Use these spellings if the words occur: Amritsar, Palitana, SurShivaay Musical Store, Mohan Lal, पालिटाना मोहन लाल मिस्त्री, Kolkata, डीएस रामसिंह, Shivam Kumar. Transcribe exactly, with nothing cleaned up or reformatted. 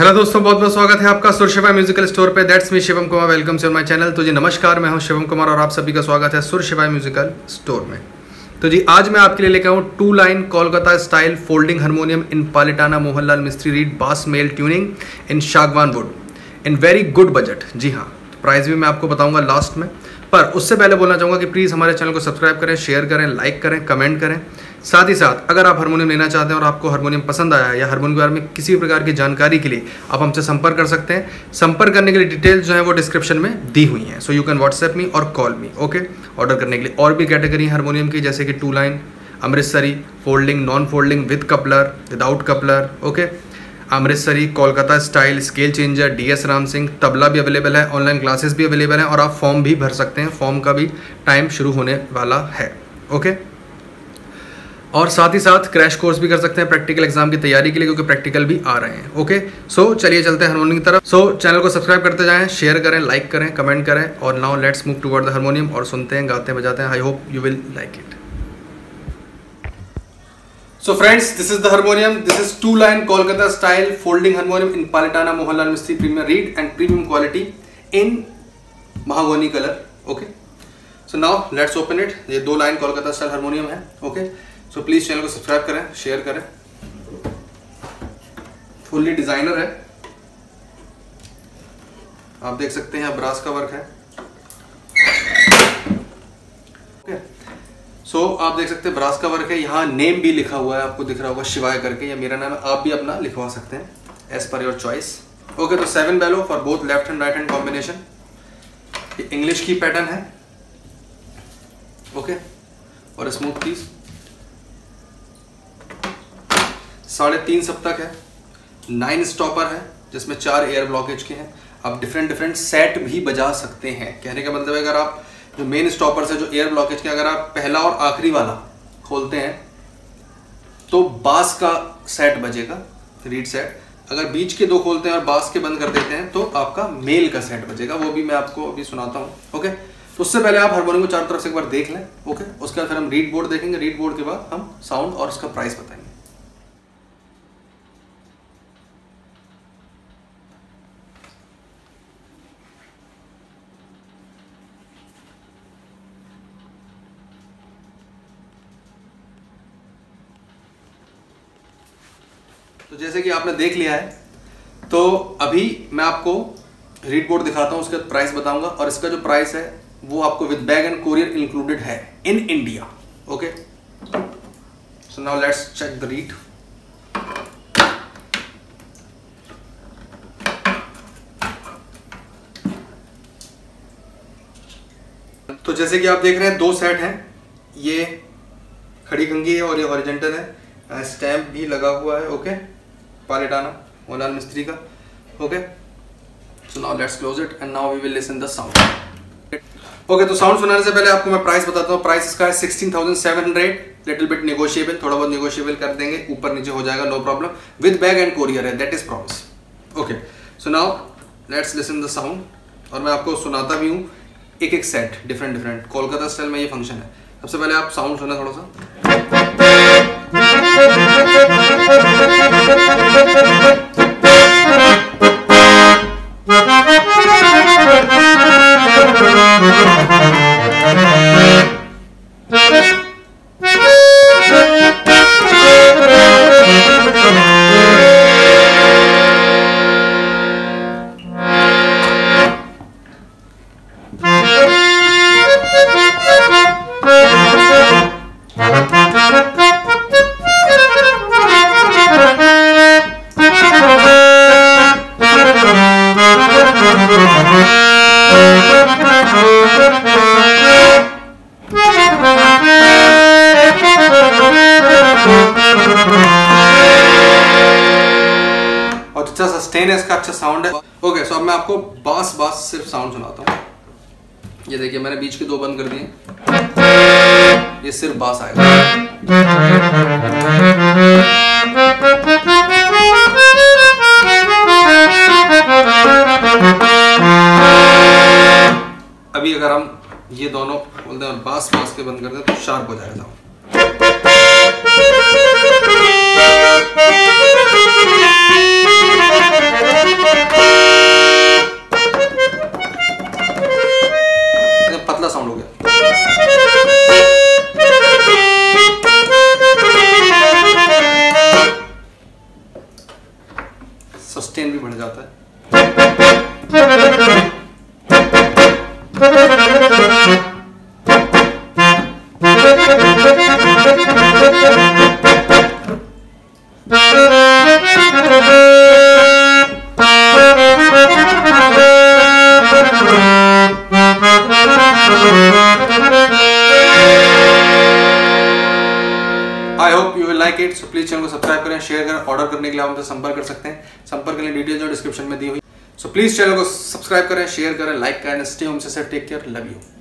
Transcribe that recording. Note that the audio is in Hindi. हेलो दोस्तों, बहुत बहुत स्वागत है आपका सुरशिवाय म्यूजिकल स्टोर पे। That's me Shivam Kumar, welcome to my channel. तो जी नमस्कार, मैं हूं शिवम कुमार और आप सभी का स्वागत है सुरशिवाय म्यूजिकल स्टोर में। तो जी आज मैं आपके लिए लेकर आऊँ two line Kolkata style folding harmonium in पालिटाना मोहन लाल मिस्त्री reed bass male tuning in शागवान wood in very good budget. जी हाँ, प्राइस भी मैं आपको बताऊँगा लास्ट में, पर उससे पहले बोलना चाहूँगा कि प्लीज़ हमारे चैनल को सब्सक्राइब करें, शेयर करें, लाइक करें, कमेंट करें। साथ ही साथ अगर आप हारमोनियम लेना चाहते हैं और आपको हारमोनियम पसंद आया है या हारमोनियम के बारे में किसी भी प्रकार की जानकारी के लिए आप हमसे संपर्क कर सकते हैं। संपर्क करने के लिए डिटेल्स जो है वो डिस्क्रिप्शन में दी हुई हैं। So you can WhatsApp me और कॉल मी, ओके, ऑर्डर करने के लिए। और भी कैटेगरी है हारमोनियम की, जैसे कि two line, Amritsari, folding, non folding, with coupler, without coupler, okay, Amritsari, Kolkata style, scale changer, डीएस रामसिंह, tabla भी अवेलेबल है। ऑनलाइन क्लासेस भी अवेलेबल हैं और आप फॉर्म भी भर सकते हैं। फॉर्म का भी टाइम शुरू होने वाला है, ओके। और साथ ही साथ क्रैश कोर्स भी कर सकते हैं प्रैक्टिकल एग्जाम की तैयारी के लिए, क्योंकि प्रैक्टिकल भी आ रहे हैं, ओके। सो चलिए चलते हैं हारमोनियम की तरफ। सो चैनल को सब्सक्राइब करते जाएं, शेयर करें, लाइक करें, कमेंट करें। और now let's move toward the harmonium और सुनते हैं, गाते हैं, बजाते हैं। I hope you will like it. So friends, this is the harmonium. This is two line Kolkata style folding harmonium in Palitana Mohan Lal Mistry premium reed and premium quality in mahogany color. Okay. So now let's open it. ये दो line Kolkata style harmonium है. Okay. So please channel को subscribe करें, share करें. Fully designer है. आप देख सकते हैं brass का work है. Okay. सो so, आप देख सकते हैं ब्रास का वर्क है। यहाँ नेम भी लिखा हुआ है, आपको दिख रहा होगा शिवाय करके, या मेरा नाम है। आप भी अपना लिखवा सकते हैं as per your choice, okay. तो seven below for both left and right hand combination. ये इंग्लिश की पैटर्न है, ओके okay? और स्मूथ पीस साढ़े तीन सप्तक है, नाइन स्टॉपर है जिसमें चार एयर ब्लॉकेज के हैं। आप डिफरेंट डिफरेंट सेट भी बजा सकते हैं। कहने का मतलब है अगर आप जो मेन स्टॉपर से जो एयर ब्लॉकेज के अगर आप पहला और आखिरी वाला खोलते हैं तो बास का सेट बजेगा, रीड सेट। अगर बीच के दो खोलते हैं और बास के बंद कर देते हैं तो आपका मेल का सेट बजेगा। वो भी मैं आपको अभी सुनाता हूं, ओके। तो उससे पहले आप हारमोनियम को चारों तरफ से एक बार देख लें, ओके। उसके बाद फिर हम रीड बोर्ड देखेंगे, रीड बोर्ड के बाद हम साउंड और उसका प्राइस बताएंगे। तो जैसे कि आपने देख लिया है, तो अभी मैं आपको रीड बोर्ड दिखाता हूँ, उसका प्राइस बताऊंगा। और इसका जो प्राइस है वो आपको with bag and courier included है in India, okay. So now let's check the reed. तो जैसे कि आप देख रहे हैं दो सेट हैं, ये खड़ी कंगी है और ये हॉरिजॉन्टल है। स्टैम्प भी लगा हुआ है, ओके, पालिटाना मोहन लाल मिस्त्री का, okay. So now let's close it and now we will listen the sound, okay. तो साउंड सुनाने से पहले आपको मैं प्राइस बताता हूँ। प्राइस इसका है sixteen thousand seven hundred, little bit negotiable, थोड़ा बहुत नेगोशिएबल कर देंगे, ऊपर नीचे हो जाएगा, no problem. With bag and courier है, that is promise, okay. So now let's listen the sound. और मैं आपको सुनाता भी हूँ एक एक set, different different Kolkata style में ये फंक्शन है। सबसे पहले आप साउंड सुना थोड़ा सा। सस्टेन है इसका, अच्छा साउंड है, ओके। सो अब मैं आपको बास बास सिर्फ साउंड सुनाता हूं। ये देखिए मैंने बीच के दो बंद कर दिए, ये सिर्फ बास आएगा। अभी अगर हम ये दोनों बोलते हैं और बास बास के बंद कर दें तो शार्प हो जाएगा साउंड। बढ़ जाता है। It, so प्लीज चैनल को सब्सक्राइब करें, शेयर करें। ऑर्डर करने के लिए आप हमसे संपर्क कर सकते हैं। संपर्क के लिए डिटेल्स और डिस्क्रिप्शन में दी हुई। सो प्लीज चैनल को सब्सक्राइब करें, शेयर करें, लाइक करें। स्टे होम से, टेक केयर, लव यू।